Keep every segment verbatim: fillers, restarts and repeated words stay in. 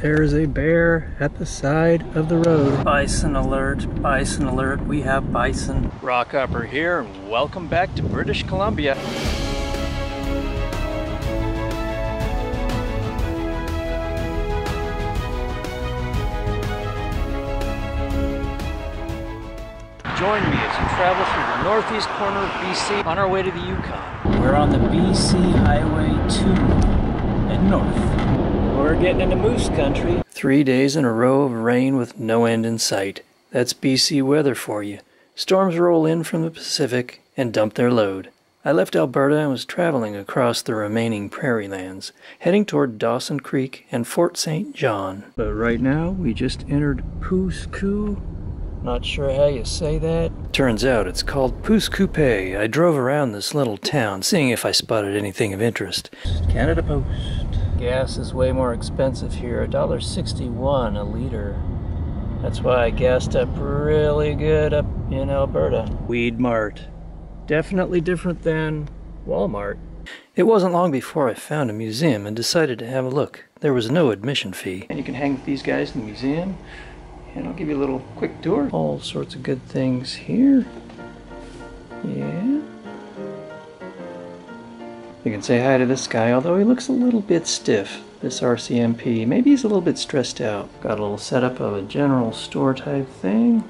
There is a bear at the side of the road. Bison alert, bison alert, we have bison. Rockhopper here, and welcome back to British Columbia. Join me as we travel through the northeast corner of B C on our way to the Yukon. We're on the B C Highway two and north. We're getting into moose country. Three days in a row of rain with no end in sight. That's B C weather for you. Storms roll in from the Pacific and dump their load. I left Alberta and was traveling across the remaining prairie lands, heading toward Dawson Creek and Fort St John. But right now, we just entered Pouce Coupé. Not sure how you say that. Turns out it's called Pouce Coupé. I drove around this little town, seeing if I spotted anything of interest. Canada Post. Gas is way more expensive here, a dollar sixty-one a liter. That's why I gassed up really good up in Alberta. Weed Mart. Definitely different than Walmart. It wasn't long before I found a museum and decided to have a look. There was no admission fee. And you can hang with these guys in the museum. And I'll give you a little quick tour. All sorts of good things here. Yeah. You can say hi to this guy, although he looks a little bit stiff, this R C M P. Maybe he's a little bit stressed out. Got a little setup of a general store type thing.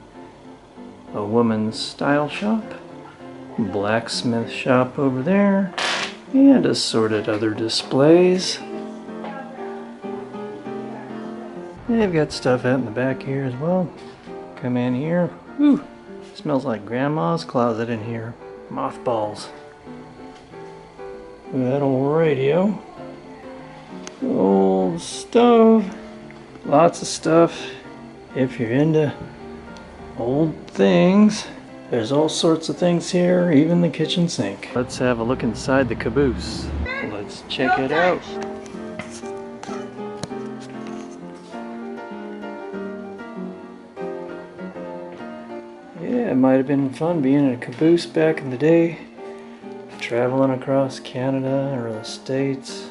A woman's style shop. Blacksmith shop over there. And assorted other displays. They've got stuff out in the back here as well. Come in here. Ooh, smells like grandma's closet in here. Mothballs. Ooh, that old radio. Old stove. Lots of stuff. If you're into old things, there's all sorts of things here, even the kitchen sink. Let's have a look inside the caboose. Let's check it out. It might have been fun being in a caboose back in the day, traveling across Canada or the States.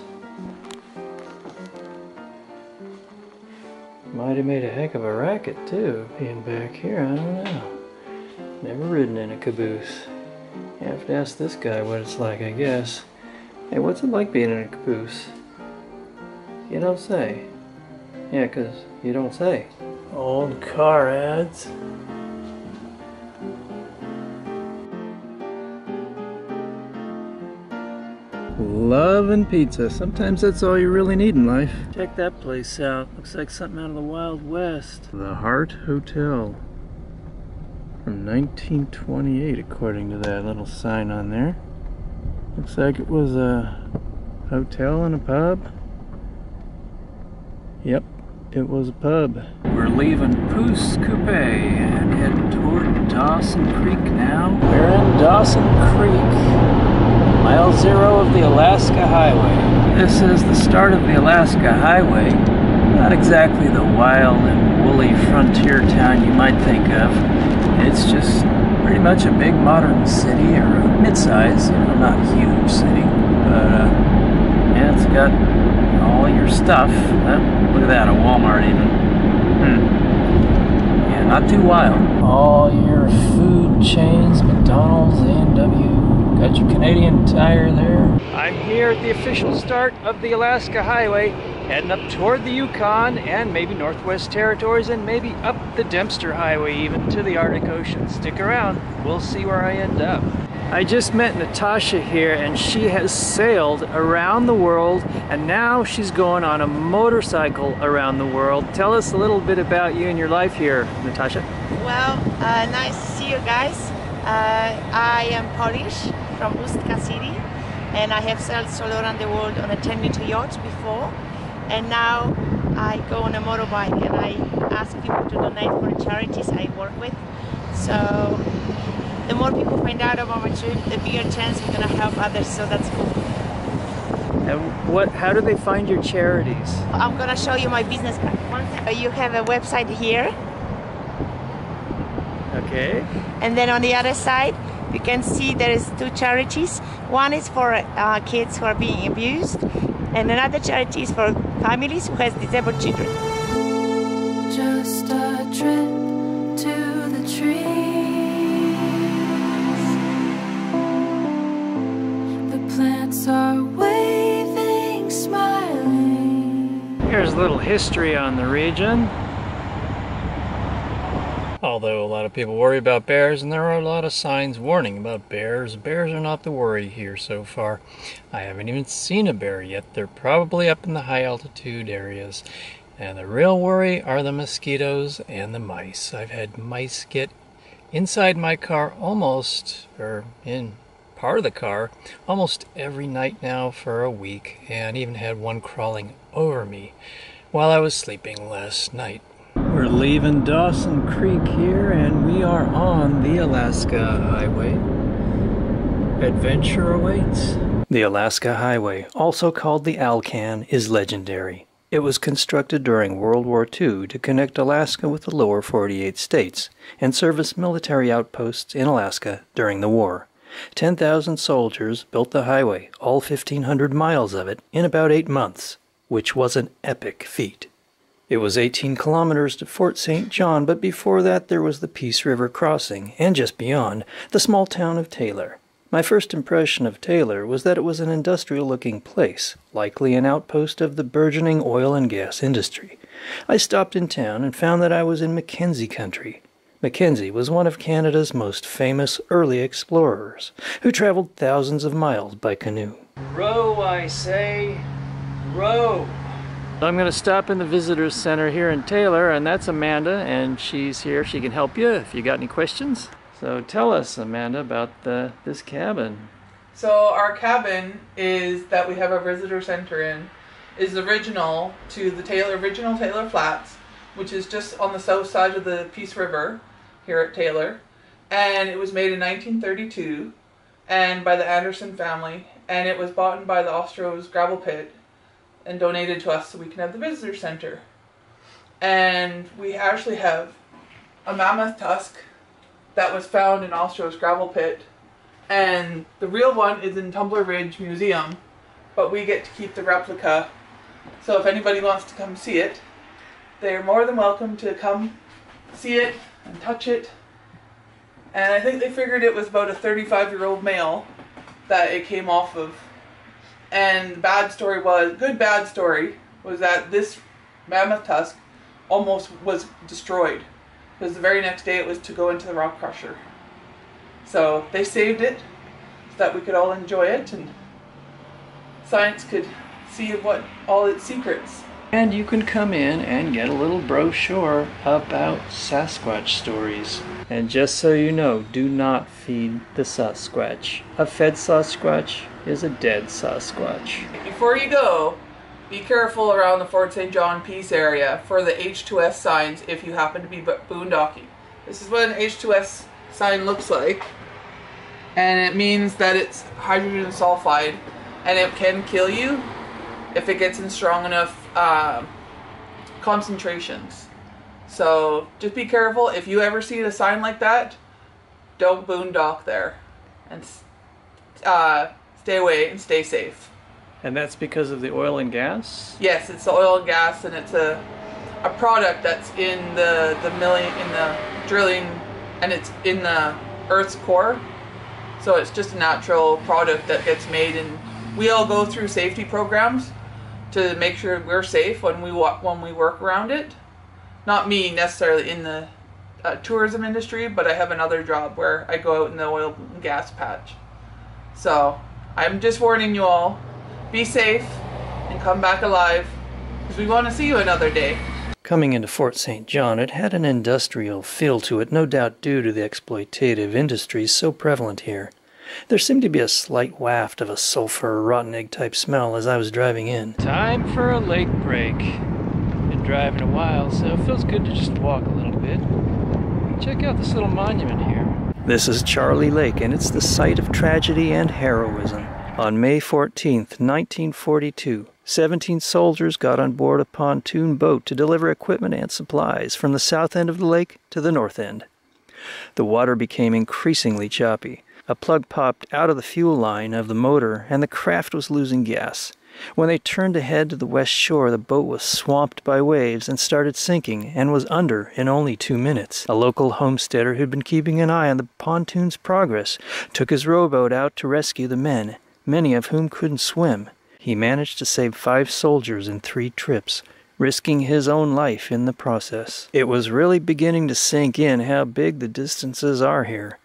Might have made a heck of a racket too, being back here, I don't know. Never ridden in a caboose. You have to ask this guy what it's like, I guess. Hey, what's it like being in a caboose? You don't say. Yeah, because you don't say. Old car ads. Love and pizza. Sometimes that's all you really need in life. Check that place out. Looks like something out of the Wild West. The Hart Hotel. From nineteen twenty-eight, according to that little sign on there. Looks like it was a hotel and a pub. Yep, it was a pub. We're leaving Pouce Coupé and heading toward Dawson Creek now. We're in Dawson Creek. Mile zero of the Alaska Highway. This is the start of the Alaska Highway. Not exactly the wild and woolly frontier town you might think of. It's just pretty much a big modern city, or a mid-size, you know, not a huge city. But, uh, yeah, it's got all your stuff. Huh? Look at that, a Walmart even. Hmm. Yeah, not too wild. All your food chains, McDonald's, A and W. Got your Canadian Tire there. I'm here at the official start of the Alaska Highway, heading up toward the Yukon and maybe Northwest Territories and maybe up the Dempster Highway even to the Arctic Ocean. Stick around, we'll see where I end up. I just met Natasha here, and she has sailed around the world, and now she's going on a motorcycle around the world. Tell us a little bit about you and your life here, Natasha. Well, uh, nice to see you guys. Uh, I am Polish. From Ustka city, and I have sailed all around the world on a ten meter yacht before, and now I go on a motorbike and I ask people to donate for the charities I work with. So the more people find out about my trip, the bigger chance we're gonna help others, so that's cool. And what, how do they find your charities? I'm gonna show you my business card. You have a website here. Okay. And then on the other side, you can see there is two charities. One is for uh, kids who are being abused, and another charity is for families who has disabled children. Just a trip to the trees. The plants are waving, smiling. Here's a little history on the region. Although a lot of people worry about bears, and there are a lot of signs warning about bears, bears are not the worry here so far. I haven't even seen a bear yet. They're probably up in the high altitude areas. And the real worry are the mosquitoes and the mice. I've had mice get inside my car almost, or in part of the car, almost every night now for a week, and even had one crawling over me while I was sleeping last night. We're leaving Dawson Creek here, and we are on the Alaska Highway. Adventure awaits. The Alaska Highway, also called the Alcan, is legendary. It was constructed during World War Two to connect Alaska with the lower forty-eight states and service military outposts in Alaska during the war. ten thousand soldiers built the highway, all fifteen hundred miles of it, in about eight months, which was an epic feat. It was eighteen kilometers to Fort Saint John, but before that there was the Pouce River crossing, and just beyond, the small town of Taylor. My first impression of Taylor was that it was an industrial-looking place, likely an outpost of the burgeoning oil and gas industry. I stopped in town and found that I was in Mackenzie country. Mackenzie was one of Canada's most famous early explorers, who traveled thousands of miles by canoe. Row, I say, row! I'm going to stop in the visitor's center here in Taylor, and that's Amanda, and she's here. She can help you if you got any questions. So tell us, Amanda, about the, this cabin. So our cabin is that we have a visitor center in is original to the Taylor, original Taylor Flats, which is just on the south side of the Pouce River here at Taylor. And it was made in nineteen thirty-two and by the Anderson family, and it was bought in by the Ostrow's gravel pit and donated to us so we can have the visitor center. And we actually have a mammoth tusk that was found in Ostrow's gravel pit, and the real one is in Tumbler Ridge Museum, but we get to keep the replica. So if anybody wants to come see it, they're more than welcome to come see it and touch it. And I think they figured it was about a thirty-five year old male that it came off of. And the bad story was, good bad story, was that this mammoth tusk almost was destroyed, because the very next day it was to go into the rock crusher. So they saved it so that we could all enjoy it and science could see what all its secrets. And you can come in and get a little brochure about Sasquatch stories. And just so you know, do not feed the Sasquatch. A fed Sasquatch is a dead Sasquatch. Before you go, be careful around the Fort Saint John Peace area for the H two S signs if you happen to be boondocking. This is what an H two S sign looks like. And it means that it's hydrogen sulfide, and it can kill you if it gets in strong enough uh, concentrations. So just be careful. If you ever see a sign like that, don't boondock there, and uh, stay away and stay safe. And that's because of the oil and gas? Yes, it's the oil and gas, and it's a a product that's in the the milling, in the drilling, and it's in the Earth's core. So it's just a natural product that gets made, and we all go through safety programs to make sure we're safe when we walk, when we work around it. Not me necessarily in the uh, tourism industry, but I have another job where I go out in the oil and gas patch. So I'm just warning you all, be safe and come back alive, because we want to see you another day. Coming into Fort Saint John, it had an industrial feel to it, no doubt due to the exploitative industries so prevalent here. There seemed to be a slight waft of a sulfur, rotten egg type smell as I was driving in. Time for a lake break. Been driving a while, so it feels good to just walk a little bit. Check out this little monument here. This is Charlie Lake, and it's the site of tragedy and heroism. On May fourteenth, nineteen forty-two, seventeen soldiers got on board a pontoon boat to deliver equipment and supplies from the south end of the lake to the north end. The water became increasingly choppy. A plug popped out of the fuel line of the motor, and the craft was losing gas. When they turned ahead to the west shore, the boat was swamped by waves and started sinking and was under in only two minutes. A local homesteader who'd been keeping an eye on the pontoon's progress took his rowboat out to rescue the men, many of whom couldn't swim. He managed to save five soldiers in three trips, risking his own life in the process. It was really beginning to sink in how big the distances are here.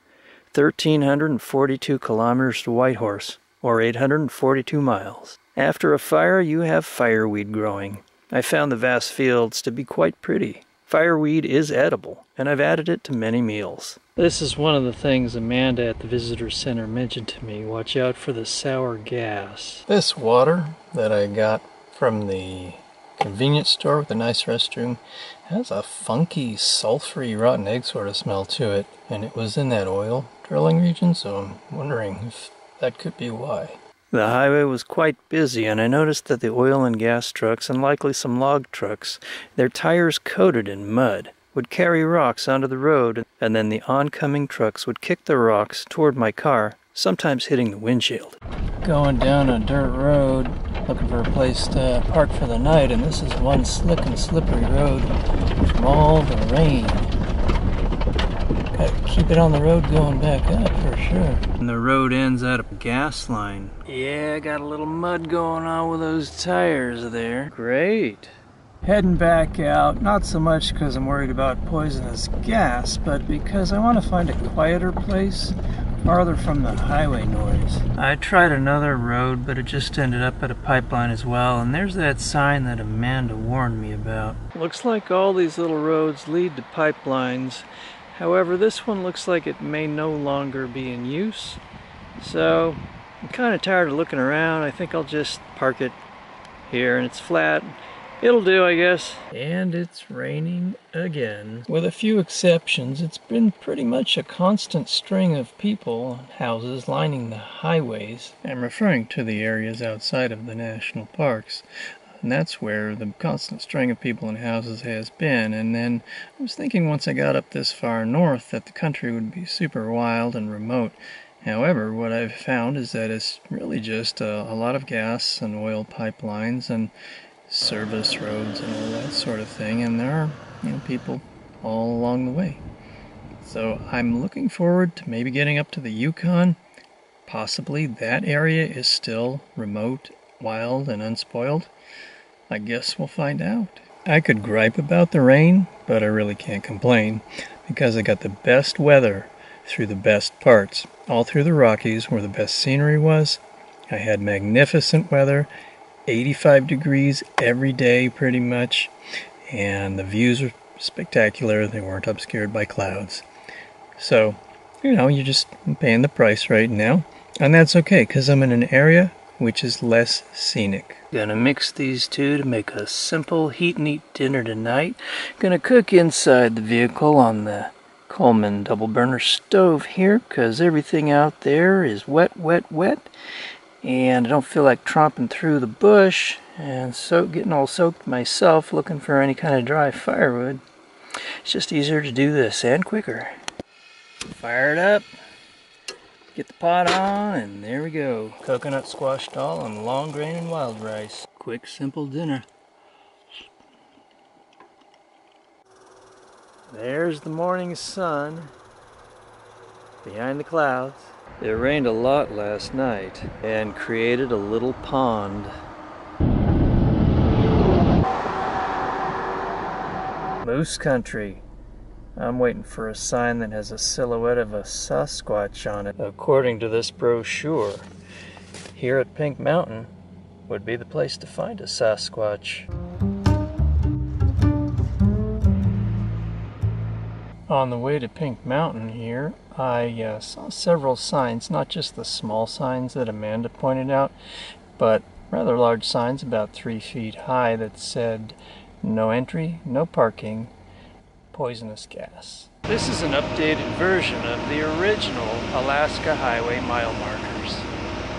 one thousand three hundred forty-two kilometers to Whitehorse, or eight hundred forty-two miles. After a fire, you have fireweed growing. I found the vast fields to be quite pretty. Fireweed is edible, and I've added it to many meals. This is one of the things Amanda at the visitor center mentioned to me. Watch out for the sour gas. This water that I got from the convenience store with a nice restroom has a funky, sulfury, rotten egg sort of smell to it, and it was in that oil drilling region, so I'm wondering if that could be why. The highway was quite busy, and I noticed that the oil and gas trucks, and likely some log trucks, their tires coated in mud, would carry rocks onto the road, and then the oncoming trucks would kick the rocks toward my car, sometimes hitting the windshield. Going down a dirt road, looking for a place to park for the night, and this is one slick and slippery road from all the rain. Gotta keep it on the road going back up for sure. And the road ends at a gas line. Yeah, got a little mud going on with those tires there. Great. Heading back out, not so much because I'm worried about poisonous gas, but because I want to find a quieter place farther from the highway noise. I tried another road, but it just ended up at a pipeline as well, and there's that sign that Amanda warned me about. Looks like all these little roads lead to pipelines. However, this one looks like it may no longer be in use, so I'm kind of tired of looking around. I think I'll just park it here, and it's flat. It'll do, I guess. And it's raining again. With a few exceptions, it's been pretty much a constant string of people and houses lining the highways. I'm referring to the areas outside of the national parks. And that's where the constant string of people and houses has been. And then I was thinking once I got up this far north that the country would be super wild and remote. However, what I've found is that it's really just a, a lot of gas and oil pipelines and service roads and all that sort of thing. And there are, you know, people all along the way. So I'm looking forward to maybe getting up to the Yukon. Possibly that area is still remote, wild, and unspoiled. I guess we'll find out. I could gripe about the rain, but I really can't complain because I got the best weather through the best parts. All through the Rockies where the best scenery was. I had magnificent weather, eighty-five degrees every day pretty much, and the views were spectacular. They weren't obscured by clouds. So, you know, you're just paying the price right now, and that's okay because I'm in an area which is less scenic. Gonna mix these two to make a simple heat and eat dinner tonight. Gonna cook inside the vehicle on the Coleman double burner stove here because everything out there is wet, wet, wet. And I don't feel like tromping through the bush and so getting all soaked myself looking for any kind of dry firewood. It's just easier to do this and quicker. Fire it up. Get the pot on, and there we go. Coconut squash dal and long grain and wild rice. Quick, simple dinner. There's the morning sun behind the clouds. It rained a lot last night and created a little pond. Moose country. I'm waiting for a sign that has a silhouette of a Sasquatch on it. According to this brochure, here at Pink Mountain would be the place to find a Sasquatch. On the way to Pink Mountain here, I uh, saw several signs, not just the small signs that Amanda pointed out, but rather large signs about three feet high that said, no entry, no parking, poisonous gas. This is an updated version of the original Alaska Highway mile markers,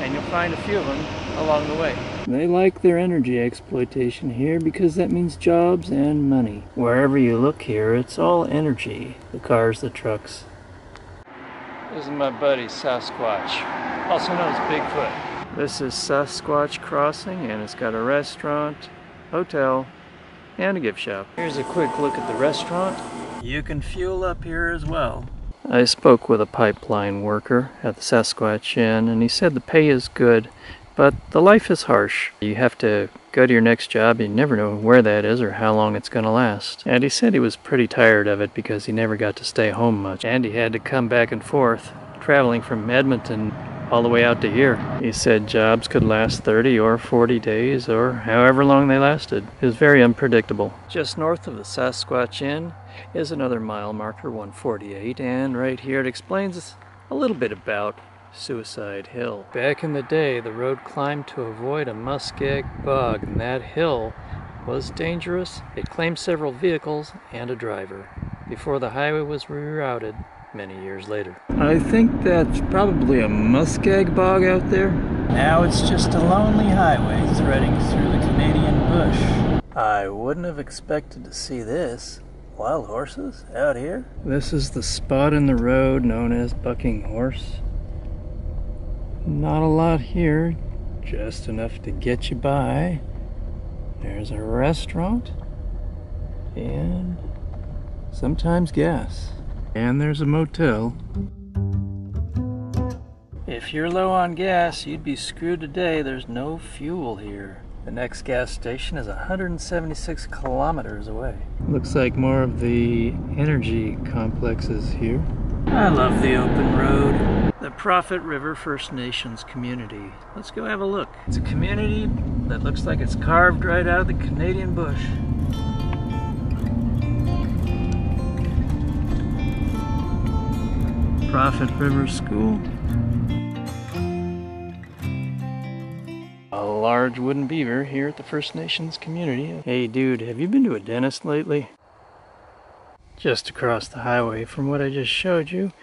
and you'll find a few of them along the way. They like their energy exploitation here because that means jobs and money. Wherever you look here, it's all energy. The cars, the trucks. This is my buddy Sasquatch, also known as Bigfoot. This is Sasquatch Crossing, and it's got a restaurant, hotel, and a gift shop. Here's a quick look at the restaurant. You can fuel up here as well. I spoke with a pipeline worker at the Sasquatch Inn, and he said the pay is good, but the life is harsh. You have to go to your next job. You never know where that is or how long it's going to last. And he said he was pretty tired of it because he never got to stay home much. And he had to come back and forth, traveling from Edmonton all the way out to here. He said jobs could last thirty or forty days or however long they lasted. It was very unpredictable. Just north of the Sasquatch Inn is another mile marker, one forty-eight, and right here it explains a little bit about Suicide Hill. Back in the day, the road climbed to avoid a muskeg bog, and that hill was dangerous. It claimed several vehicles and a driver before the highway was rerouted many years later. I think that's probably a muskeg bog out there. Now it's just a lonely highway threading through the Canadian bush. I wouldn't have expected to see this. Wild horses out here? This is the spot in the road known as Bucking Horse. Not a lot here, just enough to get you by. There's a restaurant and sometimes gas. And there's a motel. If you're low on gas, you'd be screwed today. There's no fuel here. The next gas station is one hundred seventy-six kilometers away. Looks like more of the energy complexes here. I love the open road. The Prophet River First Nations community. Let's go have a look. It's a community that looks like it's carved right out of the Canadian bush. Prophet River School. A large wooden beaver here at the First Nations community. Hey dude, have you been to a dentist lately? Just across the highway from what I just showed you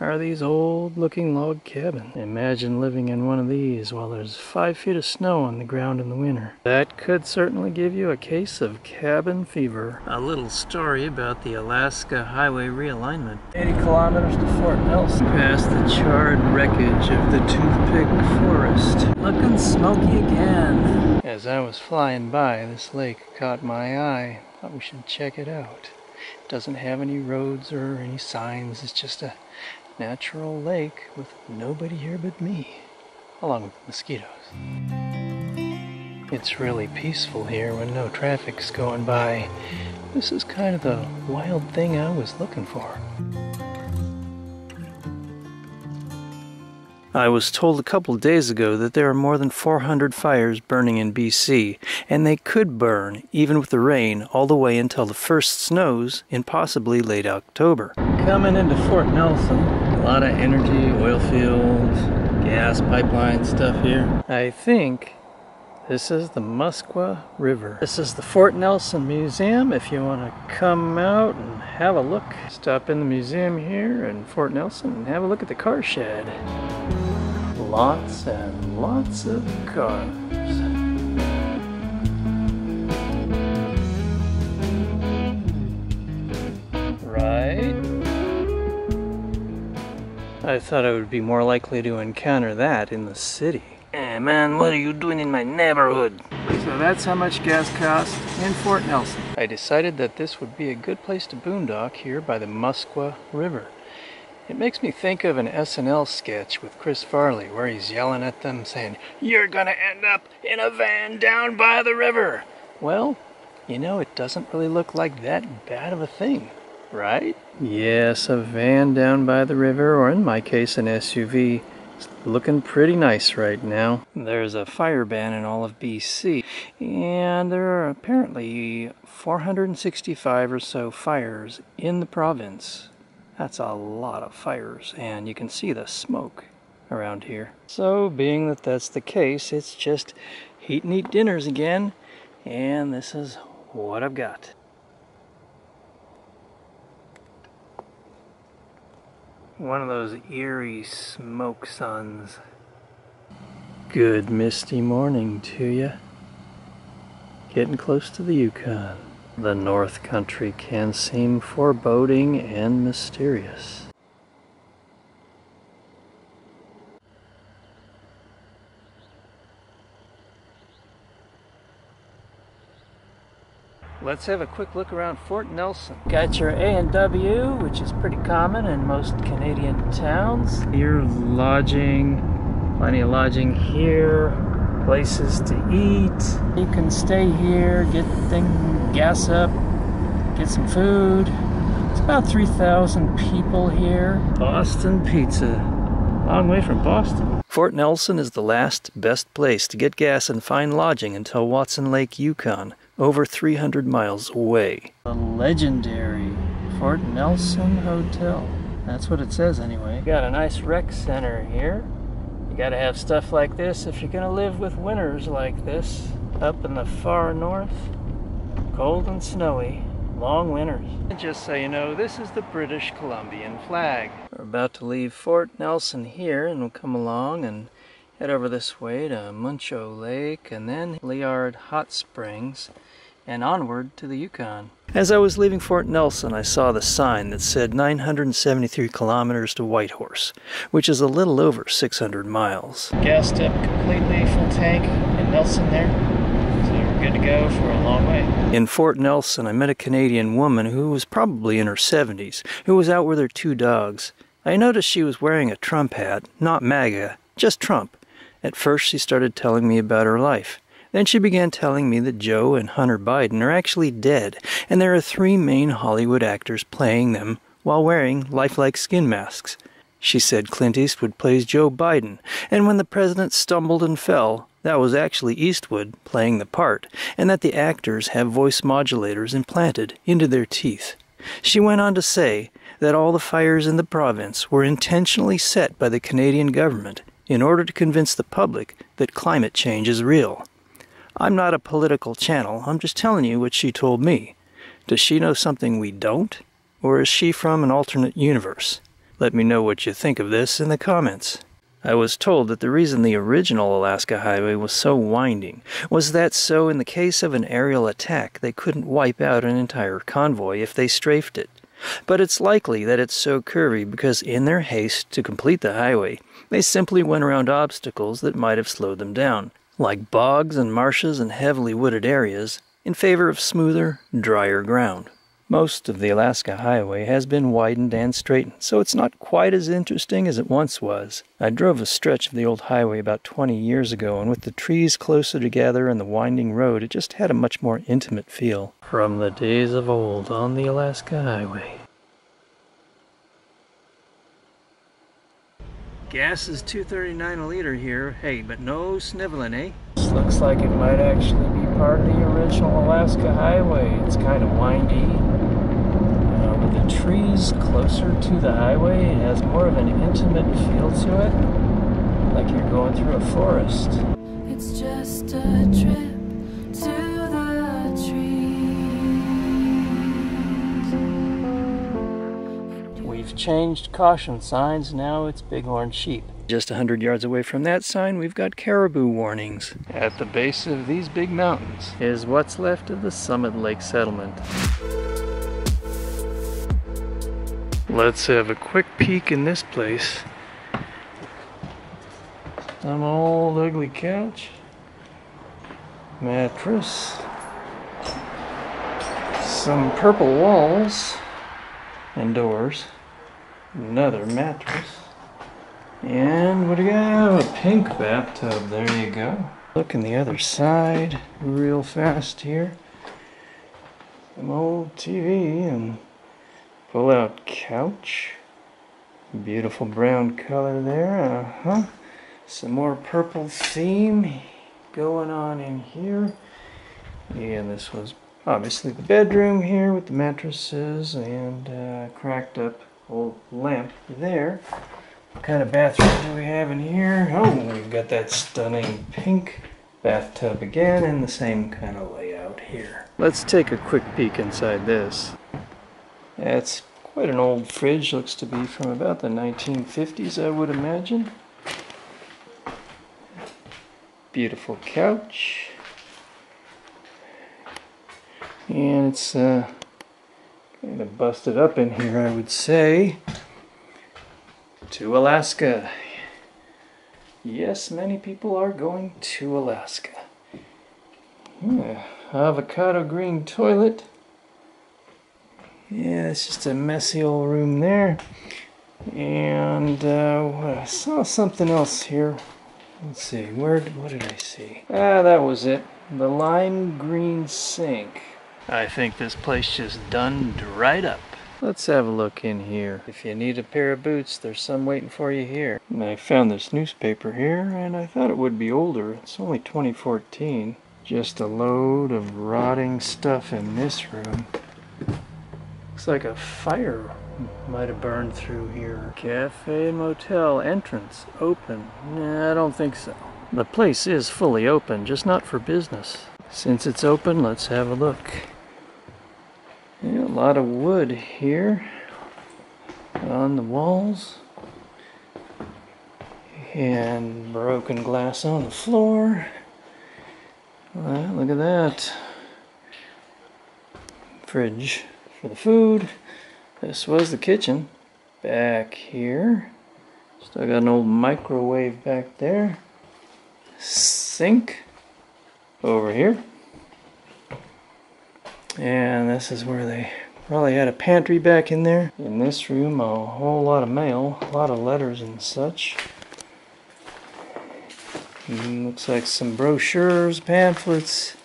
are these old looking log cabins. Imagine living in one of these while there's five feet of snow on the ground in the winter. That could certainly give you a case of cabin fever. A little story about the Alaska Highway realignment. eighty kilometers to Fort Nelson. Past the charred wreckage of the toothpick forest. Looking smoky again. As I was flying by, this lake caught my eye. Thought we should check it out. It doesn't have any roads or any signs. It's just a natural lake with nobody here but me, along with mosquitoes. It's really peaceful here when no traffic's going by. This is kind of the wild thing I was looking for. I was told a couple days ago that there are more than four hundred fires burning in B C, and they could burn, even with the rain, all the way until the first snows in possibly late October. Coming into Fort Nelson. A lot of energy, oil fields, gas pipeline stuff here. I think this is the Muskwa River. This is the Fort Nelson Museum if you want to come out and have a look. Stop in the museum here in Fort Nelson and have a look at the car shed. Lots and lots of cars. I thought I would be more likely to encounter that in the city. Hey man, what are you doing in my neighborhood? So that's how much gas costs in Fort Nelson. I decided that this would be a good place to boondock here by the Muskwa River. It makes me think of an S N L sketch with Chris Farley where he's yelling at them saying, "You're gonna end up in a van down by the river." Well, you know, it doesn't really look like that bad of a thing. Right? Yes, a van down by the river, or in my case an S U V, is looking pretty nice right now. There's a fire ban in all of B C, and there are apparently four hundred sixty-five or so fires in the province. That's a lot of fires, and you can see the smoke around here. So, being that that's the case, it's just heat and eat dinners again, and this is what I've got. One of those eerie smoke suns. Good misty morning to you. Getting close to the Yukon. The North Country can seem foreboding and mysterious. let's have a quick look around Fort Nelson. Got your A and W, which is pretty common in most Canadian towns. Here, lodging, plenty of lodging here, places to eat. You can stay here, get things, gas up, get some food. It's about three thousand people here. Boston Pizza, long way from Boston. Fort Nelson is the last best place to get gas and find lodging until Watson Lake, Yukon, over three hundred miles away. The legendary Fort Nelson Hotel. That's what it says anyway. You got a nice rec center here. You gotta have stuff like this if you're gonna live with winters like this. Up in the far north, cold and snowy, long winters. Just so you know, this is the British Columbian flag. We're about to leave Fort Nelson here, and we'll come along and head over this way to Muncho Lake, and then Liard Hot Springs, and onward to the Yukon. As I was leaving Fort Nelson, I saw the sign that said nine hundred seventy-three kilometers to Whitehorse, which is a little over six hundred miles. Gassed up completely, full tank in Nelson there, so we're good to go for a long way. In Fort Nelson, I met a Canadian woman who was probably in her seventies, who was out with her two dogs. I noticed she was wearing a Trump hat, not MAGA, just Trump. At first, she started telling me about her life. Then she began telling me that Joe and Hunter Biden are actually dead, and there are three main Hollywood actors playing them while wearing lifelike skin masks. She said Clint Eastwood plays Joe Biden, and when the president stumbled and fell, that was actually Eastwood playing the part, and that the actors have voice modulators implanted into their teeth. She went on to say that all the fires in the province were intentionally set by the Canadian government in order to convince the public that climate change is real. I'm not a political channel, I'm just telling you what she told me. Does she know something we don't? Or is she from an alternate universe? Let me know what you think of this in the comments. I was told that the reason the original Alaska Highway was so winding was that so in the case of an aerial attack they couldn't wipe out an entire convoy if they strafed it. But it's likely that it's so curvy because in their haste to complete the highway, they simply went around obstacles that might have slowed them down, like bogs and marshes and heavily wooded areas, in favor of smoother, drier ground. Most of the Alaska Highway has been widened and straightened, so it's not quite as interesting as it once was. I drove a stretch of the old highway about twenty years ago, and with the trees closer together and the winding road, it just had a much more intimate feel. From the days of old on the Alaska Highway. Gas is two thirty-nine a liter here, hey, but no sniveling, eh? This looks like it might actually be part of the original Alaska Highway. It's kind of windy. Uh, with the trees closer to the highway, it has more of an intimate feel to it, like you're going through a forest. It's just a trip to the trees. We've changed caution signs, now it's bighorn sheep. Just one hundred yards away from that sign, we've got caribou warnings. At the base of these big mountains is what's left of the Summit Lake settlement. Let's have a quick peek in this place. Some old ugly couch, mattress, some purple walls and doors, another mattress. And what do you got? A pink bathtub, there you go. Look in the other side real fast here. Some old T V and pull-out couch. Beautiful brown color there, uh-huh. Some more purple theme going on in here. Yeah, this was obviously the bedroom here with the mattresses and uh, cracked up old lamp there. What kind of bathroom do we have in here? Oh, we've got that stunning pink bathtub again in the same kind of layout here. Let's take a quick peek inside this. That's quite an old fridge, looks to be from about the nineteen fifties, I would imagine. Beautiful couch. And it's uh, kind of busted up in here, I would say. To Alaska. Yes, many people are going to Alaska. Yeah, avocado green toilet. Yeah, it's just a messy old room there. And uh, I saw something else here. Let's see, where? What did I see? Ah, that was it. The lime green sink. I think this place just done dried up. Let's have a look in here. If you need a pair of boots, there's some waiting for you here. And I found this newspaper here, and I thought it would be older. It's only twenty fourteen. Just a load of rotting stuff in this room. Looks like a fire might have burned through here. Cafe and motel entrance open. Nah, I don't think so. The place is fully open, just not for business. Since it's open, let's have a look. Yeah, a lot of wood here on the walls. And broken glass on the floor. Well, look at that. Fridge for the food. This was the kitchen back here. Still got an old microwave back there. Sink over here. And this is where they probably had a pantry back in there. In this room, a whole lot of mail, a lot of letters and such. And looks like some brochures, pamphlets,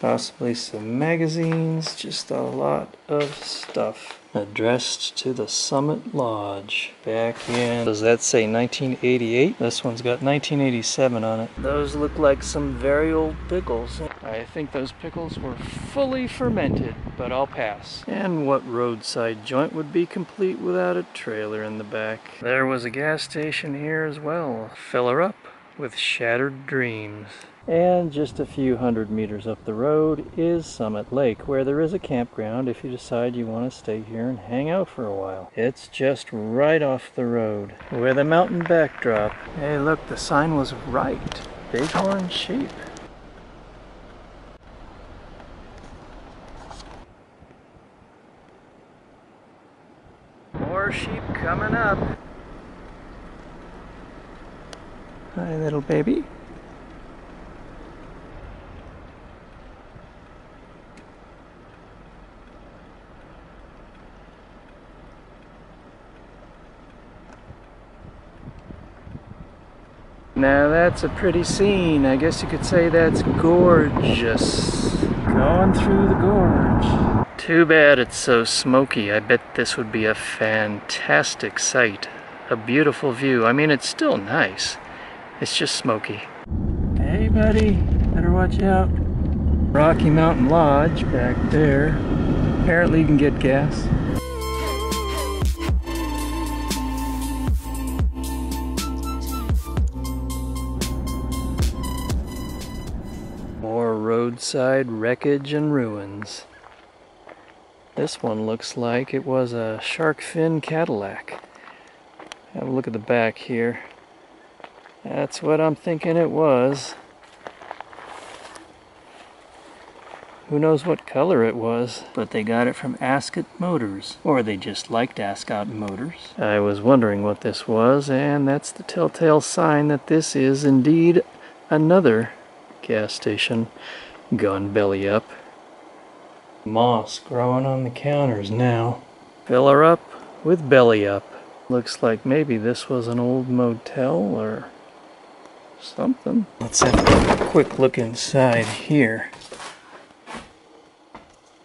possibly some magazines, just a lot of stuff. Addressed to the Summit Lodge back in, does that say nineteen eighty-eight? This one's got nineteen eighty-seven on it. Those look like some very old pickles. I think those pickles were fully fermented, but I'll pass. And what roadside joint would be complete without a trailer in the back? There was a gas station here as well. Fill her up with shattered dreams. And just a few hundred meters up the road is Summit Lake, where there is a campground if you decide you want to stay here and hang out for a while. It's just right off the road with a mountain backdrop. Hey, look, the sign was right. Bighorn sheep. More sheep coming up. Hi, little baby. Now that's a pretty scene. I guess you could say that's gorgeous. Going through the gorge. Too bad it's so smoky. I bet this would be a fantastic sight. A beautiful view. I mean, it's still nice. It's just smoky. Hey buddy, better watch out. Rocky Mountain Lodge back there. Apparently you can get gas. Roadside wreckage and ruins. This one looks like it was a shark fin Cadillac. Have a look at the back here. That's what I'm thinking it was. Who knows what color it was, but they got it from Ascot Motors, or they just liked Ascot Motors. I was wondering what this was, and that's the telltale sign that this is indeed another gas station. Gun belly up. Moss growing on the counters now. Fill her up with belly up. Looks like maybe this was an old motel or something. Let's have a quick look inside here.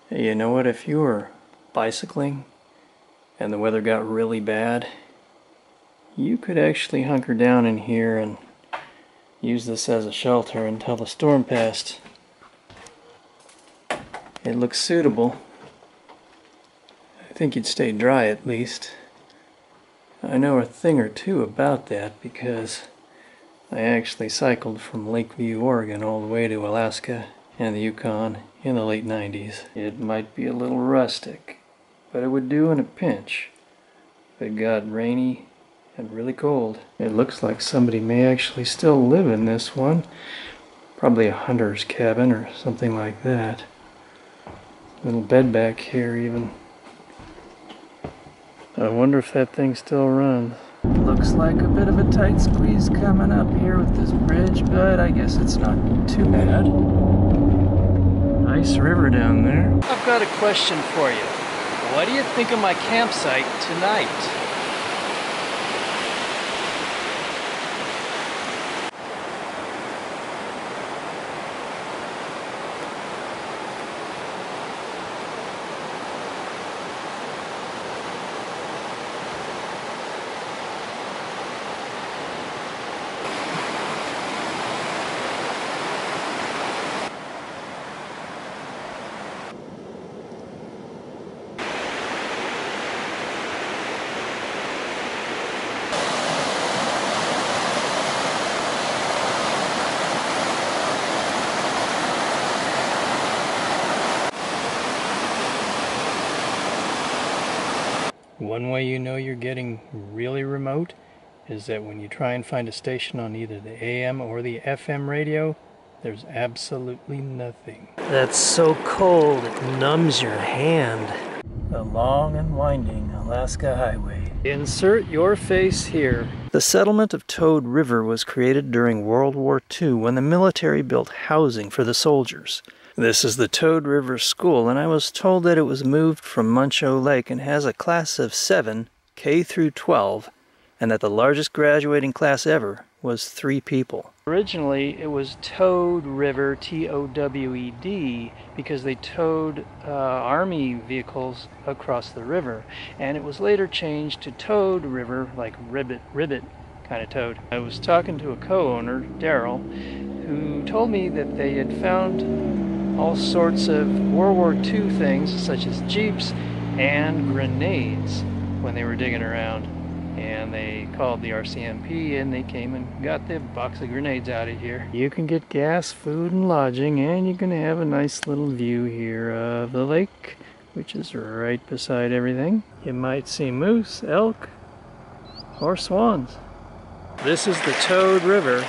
Hey, you know what? If you were bicycling and the weather got really bad, you could actually hunker down in here and use this as a shelter until the storm passed. It looks suitable. I think you'd stay dry at least. I know a thing or two about that because I actually cycled from Lakeview, Oregon all the way to Alaska and the Yukon in the late nineties. It might be a little rustic, but it would do in a pinch. If it got rainy and really cold. It looks like somebody may actually still live in this one. Probably a hunter's cabin or something like that. Little bed back here even. I wonder if that thing still runs. Looks like a bit of a tight squeeze coming up here with this bridge, but I guess it's not too bad. Nice river down there. I've got a question for you. What do you think of my campsite tonight? One way you know you're getting really remote is that when you try and find a station on either the A M or the F M radio, there's absolutely nothing. That's so cold it numbs your hand. The long and winding Alaska Highway. Insert your face here. The settlement of Toad River was created during World War Two when the military built housing for the soldiers. This is the Toad River School, and I was told that it was moved from Muncho Lake and has a class of seven, K through twelve, and that the largest graduating class ever was three people. Originally, it was Toad River, T O W E D, because they towed uh, army vehicles across the river, and it was later changed to Toad River, like ribbit, ribbit kind of toad. I was talking to a co-owner, Daryl, who told me that they had found all sorts of World War Two things, such as jeeps and grenades, when they were digging around. And they called the R C M P and they came and got the box of grenades out of here. You can get gas, food, and lodging, and you can have a nice little view here of the lake, which is right beside everything. You might see moose, elk, or swans. This is the Toad River,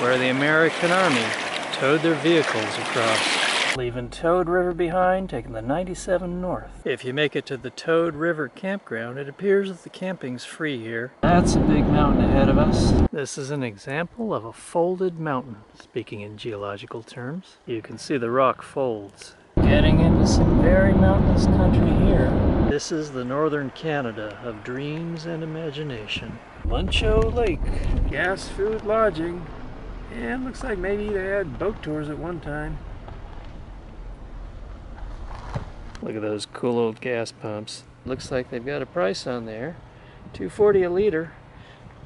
where the American Army towed their vehicles across. Leaving Toad River behind, taking the ninety-seven north. If you make it to the Toad River campground, it appears that the camping's free here. That's a big mountain ahead of us. This is an example of a folded mountain, speaking in geological terms. You can see the rock folds. Getting into some very mountainous country here. This is the northern Canada of dreams and imagination. Muncho Lake. Gas, food, lodging. Yeah, it looks like maybe they had boat tours at one time. Look at those cool old gas pumps. Looks like they've got a price on there. two forty a liter.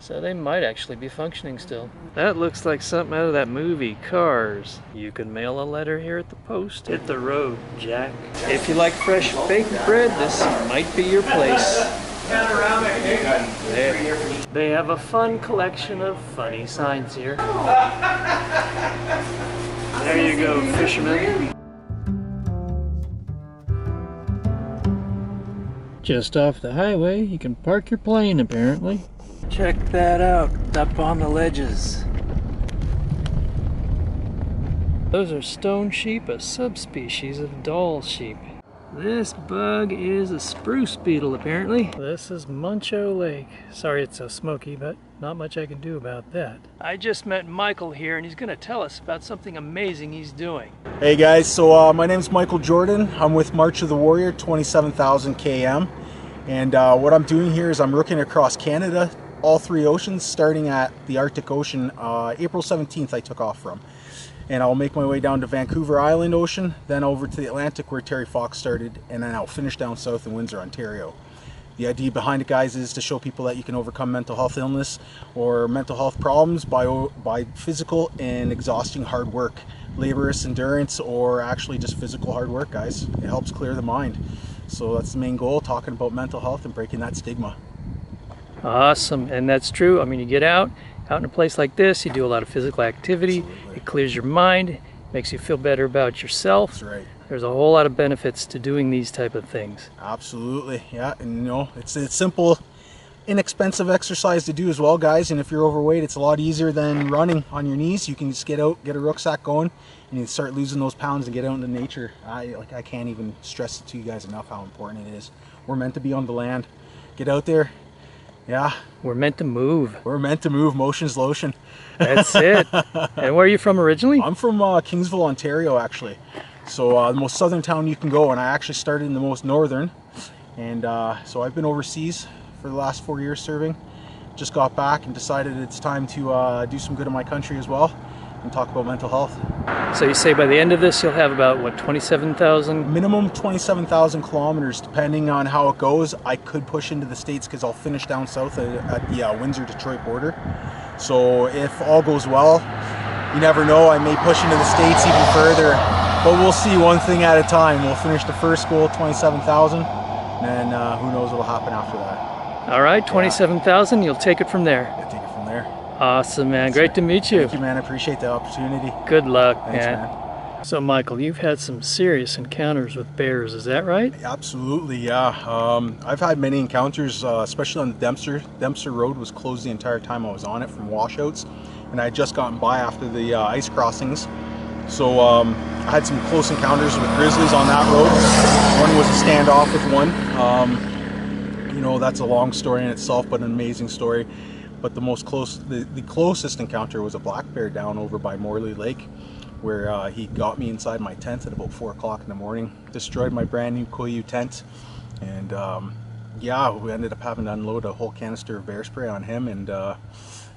So they might actually be functioning still. That looks like something out of that movie, Cars. You can mail a letter here at the post. Hit the road, Jack. If you like fresh baked bread, this might be your place. They have a fun collection of funny signs here. There you go, fisherman. Just off the highway, you can park your plane, apparently. Check that out, up on the ledges. Those are stone sheep, a subspecies of doll sheep. This bug is a spruce beetle, apparently. This is Muncho Lake. Sorry it's so smoky, but not much I can do about that. I just met Michael here, and he's going to tell us about something amazing he's doing. Hey guys, so uh, my name's Michael Jordan. I'm with March of the Warrior, twenty-seven thousand K M. And uh, what I'm doing here is I'm looking across Canada, all three oceans, starting at the Arctic Ocean, uh, April seventeenth I took off from. And I'll make my way down to Vancouver Island Ocean, then over to the Atlantic where Terry Fox started, and then I'll finish down south in Windsor, Ontario. The idea behind it, guys, is to show people that you can overcome mental health illness or mental health problems by, by physical and exhausting hard work. Laborious endurance, or actually just physical hard work, guys. It helps clear the mind. So that's the main goal, talking about mental health and breaking that stigma. Awesome, and that's true. I mean, you get out, out in a place like this, you do a lot of physical activity. Absolutely. It clears your mind, makes you feel better about yourself. That's right. There's a whole lot of benefits to doing these type of things. Absolutely, yeah, and you know, it's it's simple, inexpensive exercise to do as well, guys. And if you're overweight, it's a lot easier than running on your knees. You can just get out, get a rucksack going, and you start losing those pounds and get out into nature. I like I can't even stress it to you guys enough how important it is. We're meant to be on the land. Get out there. Yeah, we're meant to move. We're meant to move. Motion's lotion. That's it. And where are you from originally? I'm from uh, Kingsville, Ontario, actually. So uh, the most southern town you can go, and I actually started in the most northern. And uh, so I've been overseas for the last four years serving. Just got back and decided it's time to uh, do some good in my country as well and talk about mental health. So you say by the end of this you'll have about, what, twenty-seven thousand? Minimum twenty-seven thousand kilometers, depending on how it goes. I could push into the States because I'll finish down south at the uh, Windsor-Detroit border. So if all goes well, you never know, I may push into the States even further. But we'll see, one thing at a time. We'll finish the first goal, twenty-seven thousand, and then uh, who knows what'll happen after that. All right, twenty-seven thousand, you'll take it from there. I'll take it from there. Awesome, man. Great to meet you. Thank you, man. I appreciate the opportunity. Good luck. Thanks, man. man. So, Michael, you've had some serious encounters with bears, is that right? Absolutely, yeah. Um, I've had many encounters, uh, especially on the Dempster. Dempster Road was closed the entire time I was on it from washouts, and I had just gotten by after the uh, ice crossings. So um, I had some close encounters with grizzlies on that road. One was a standoff with one. Um, You know, that's a long story in itself, but an amazing story. But the most close, the, the closest encounter was a black bear down over by Morley Lake, where uh, he got me inside my tent at about four o'clock in the morning, destroyed my brand new Koyu tent, and um, yeah, we ended up having to unload a whole canister of bear spray on him, and uh,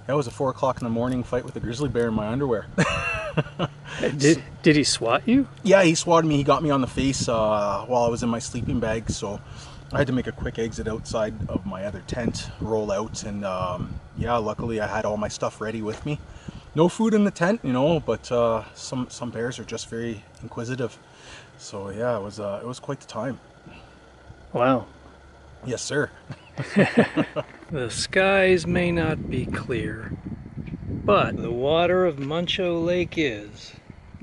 that was a four o'clock in the morning fight with a grizzly bear in my underwear. did, did he swat you? Yeah, he swatted me. He got me on the face uh, while I was in my sleeping bag, so I had to make a quick exit outside of my other tent, roll out, and um, yeah, luckily I had all my stuff ready with me. No food in the tent, you know, but uh, some some bears are just very inquisitive. So yeah, it was uh, it was quite the time. Wow. Yes, sir. The skies may not be clear, but the water of Muncho Lake is.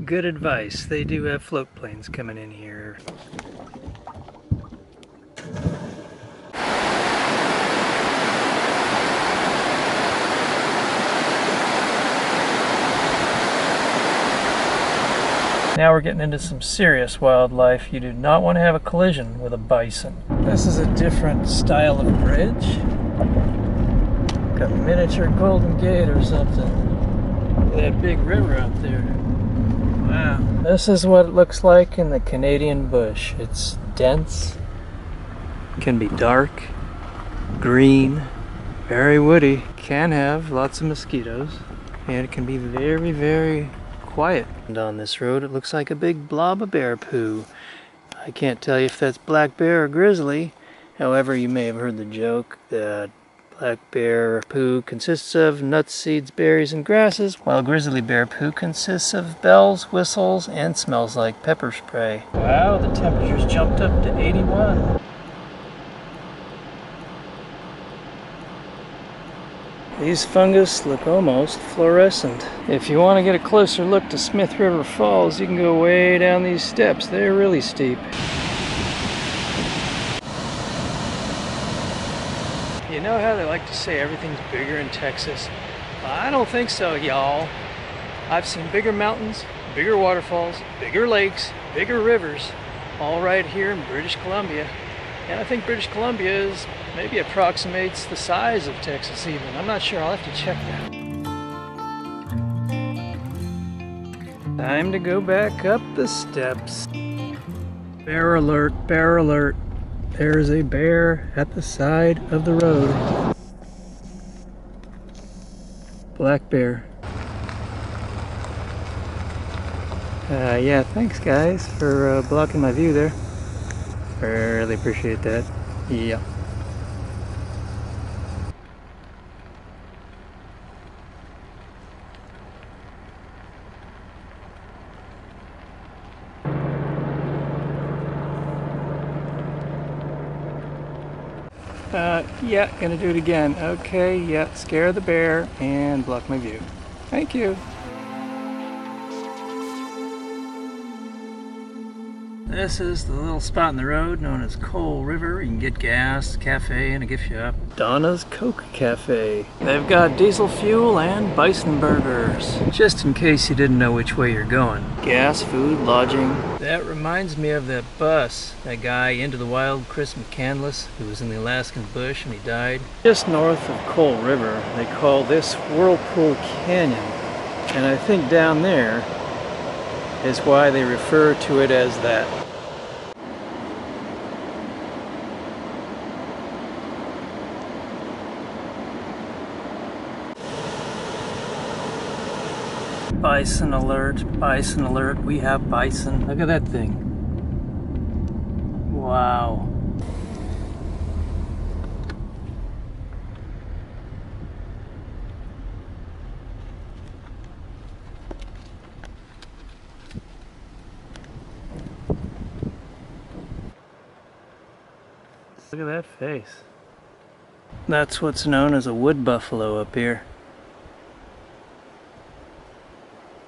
Good advice. They do have float planes coming in here. Now we're getting into some serious wildlife. You do not want to have a collision with a bison. This is a different style of bridge. Got miniature Golden Gate or something. That big river out there. Wow. This is what it looks like in the Canadian bush. It's dense, can be dark, green, very woody, can have lots of mosquitoes, and it can be very, very quiet. And on this road it looks like a big blob of bear poo. I can't tell you if that's black bear or grizzly. However, you may have heard the joke that black bear poo consists of nuts, seeds, berries, and grasses, while grizzly bear poo consists of bells, whistles, and smells like pepper spray. Wow, the temperature's jumped up to eighty-one. These fungus look almost fluorescent. If you want to get a closer look to Smith River Falls, you can go way down these steps. They're really steep. You know how they like to say everything's bigger in Texas? I don't think so, y'all. I've seen bigger mountains, bigger waterfalls, bigger lakes, bigger rivers, all right here in British Columbia. And I think British Columbia is maybe approximates the size of Texas even. I'm not sure, I'll have to check that. Time to go back up the steps. Bear alert, bear alert. There is a bear at the side of the road. Black bear. Uh, yeah, thanks guys for uh, blocking my view there. Really appreciate that. Yeah. Uh, yeah, gonna do it again. Okay, yeah, scare the bear and block my view. Thank you. This is the little spot in the road known as Coal River. You can get gas, cafe, and a gift shop. Donna's Coke Cafe. They've got diesel fuel and bison burgers. Just in case you didn't know which way you're going. Gas, food, lodging. That reminds me of that bus. That guy into the wild, Chris McCandless, who was in the Alaskan bush and he died. Just north of Coal River, they call this Whirlpool Canyon. And I think down there is why they refer to it as that. Bison alert, bison alert, we have bison. Look at that thing. Wow. Look at that face. That's what's known as a wood buffalo up here.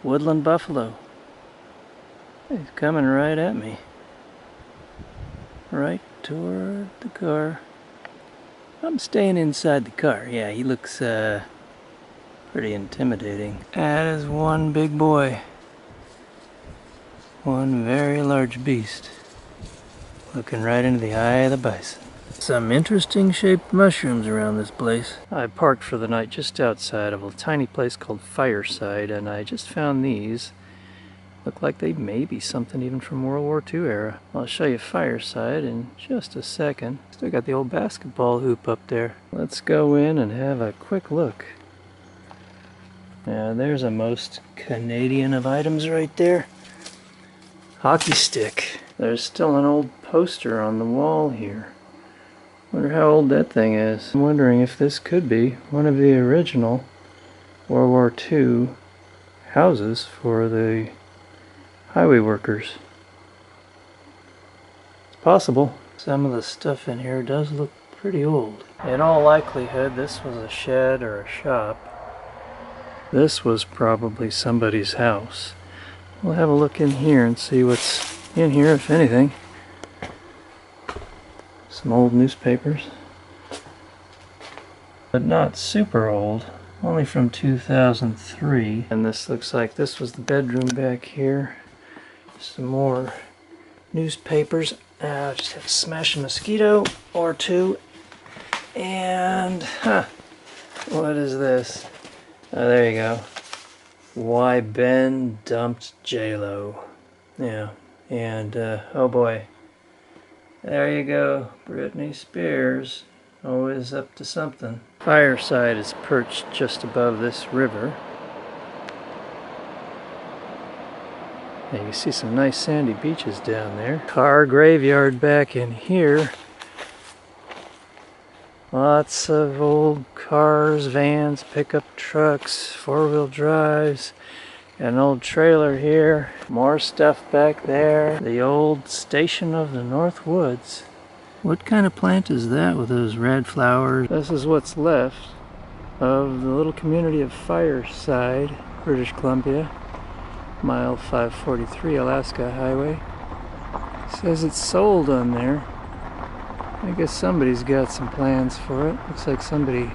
Woodland buffalo. He's coming right at me. Right toward the car. I'm staying inside the car. Yeah, he looks uh, pretty intimidating. That is one big boy. One very large beast. Looking right into the eye of the bison. Some interesting shaped mushrooms around this place. I parked for the night just outside of a tiny place called Fireside, and I just found these. Look like they may be something even from World War Two era. I'll show you Fireside in just a second. Still got the old basketball hoop up there. Let's go in and have a quick look. Now there's a most Canadian of items right there. Hockey stick. There's still an old poster on the wall here. Wonder how old that thing is. I'm wondering if this could be one of the original World War Two houses for the highway workers. It's possible. Some of the stuff in here does look pretty old. In all likelihood, this was a shed or a shop. This was probably somebody's house. We'll have a look in here and see what's in here, if anything. Some old newspapers, but not super old, only from two thousand three. And this looks like this was the bedroom back here. Some more newspapers. Uh, just have to smash a mosquito or two. And huh, what is this? Oh, there you go. Why Ben dumped J Lo. Yeah, and uh, oh boy. There you go, Britney Spears, always up to something. Fireside is perched just above this river. And you can see some nice sandy beaches down there. Car graveyard back in here. Lots of old cars, vans, pickup trucks, four-wheel drives. An old trailer here, more stuff back there, the old station of the North Woods. What kind of plant is that with those red flowers? This is what's left of the little community of Fireside, British Columbia, mile five forty-three, Alaska Highway. It says it's sold on there. I guess somebody's got some plans for it. Looks like somebody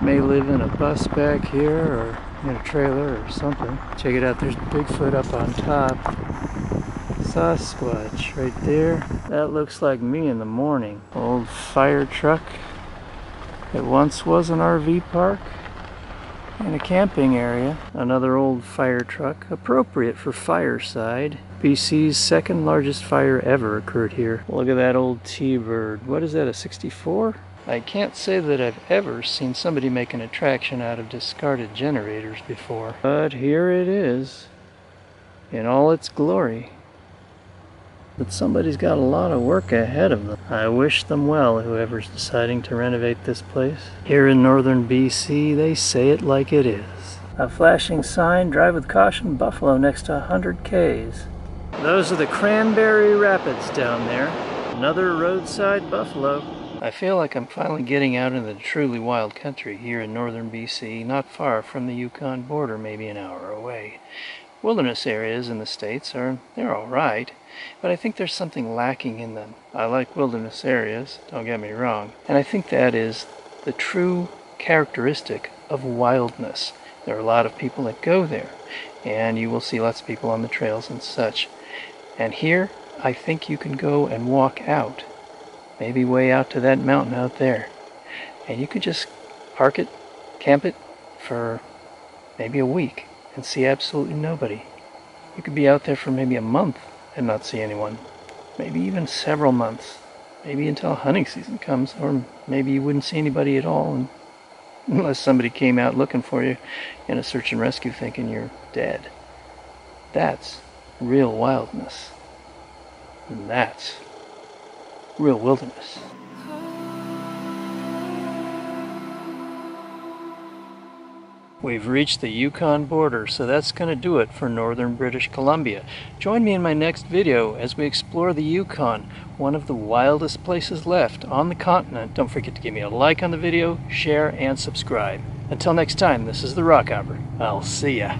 may live in a bus back here or in a trailer or something. Check it out, there's Bigfoot up on top. Sasquatch right there. That looks like me in the morning. Old fire truck. It once was an R V park and a camping area. Another old fire truck, appropriate for Fireside. B C's second largest fire ever occurred here. Look at that old T-bird. What is that, a sixty-four? I can't say that I've ever seen somebody make an attraction out of discarded generators before. But here it is, in all its glory. But somebody's got a lot of work ahead of them. I wish them well, whoever's deciding to renovate this place. Here in northern B C, they say it like it is. A flashing sign, drive with caution, buffalo next to one hundred Ks. Those are the Cranberry Rapids down there. Another roadside buffalo. I feel like I'm finally getting out into the truly wild country here in northern B C, not far from the Yukon border, maybe an hour away. Wilderness areas in the States are, they're all right, but I think there's something lacking in them. I like wilderness areas, don't get me wrong, and I think that is the true characteristic of wildness. There are a lot of people that go there, and you will see lots of people on the trails and such. And here, I think you can go and walk out. Maybe way out to that mountain out there. And you could just park it, camp it for maybe a week and see absolutely nobody. You could be out there for maybe a month and not see anyone. Maybe even several months. Maybe until hunting season comes, or maybe you wouldn't see anybody at all, and unless somebody came out looking for you in a search and rescue thinking you're dead. That's real wildness. And that's real wilderness. We've reached the Yukon border, so that's going to do it for northern British Columbia. Join me in my next video as we explore the Yukon, one of the wildest places left on the continent. Don't forget to give me a like on the video, share, and subscribe. Until next time, this is the Rockhopper. I'll see ya.